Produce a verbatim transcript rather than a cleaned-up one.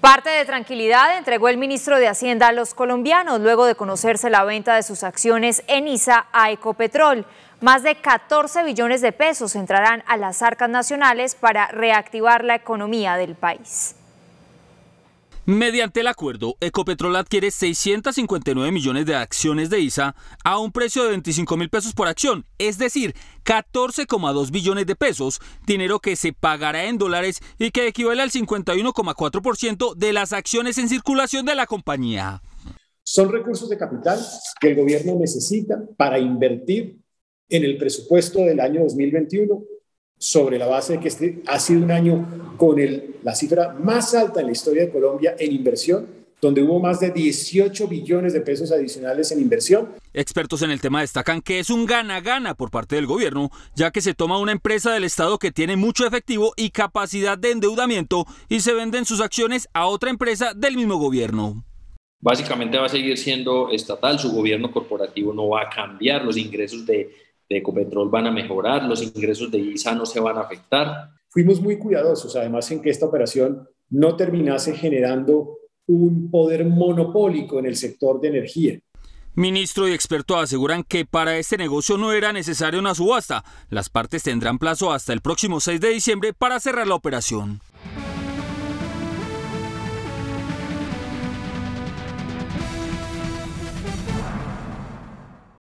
Parte de tranquilidad entregó el ministro de Hacienda a los colombianos luego de conocerse la venta de sus acciones en I S A a Ecopetrol. Más de catorce billones de pesos entrarán a las arcas nacionales para reactivar la economía del país. Mediante el acuerdo, Ecopetrol adquiere seiscientos cincuenta y nueve millones de acciones de I S A a un precio de veinticinco mil pesos por acción, es decir, catorce coma dos billones de pesos, dinero que se pagará en dólares y que equivale al cincuenta y uno coma cuatro por ciento de las acciones en circulación de la compañía. Son recursos de capital que el gobierno necesita para invertir en el presupuesto del año dos mil veintiuno, sobre la base de que este ha sido un año con el, la cifra más alta en la historia de Colombia en inversión, donde hubo más de dieciocho billones de pesos adicionales en inversión. Expertos en el tema destacan que es un gana-gana por parte del gobierno, ya que se toma una empresa del Estado que tiene mucho efectivo y capacidad de endeudamiento y se venden sus acciones a otra empresa del mismo gobierno. Básicamente va a seguir siendo estatal, su gobierno corporativo no va a cambiar, los ingresos de de Ecopetrol van a mejorar, los ingresos de I S A no se van a afectar. Fuimos muy cuidadosos, además, en que esta operación no terminase generando un poder monopólico en el sector de energía. Ministro y expertos aseguran que para este negocio no era necesaria una subasta. Las partes tendrán plazo hasta el próximo seis de diciembre para cerrar la operación.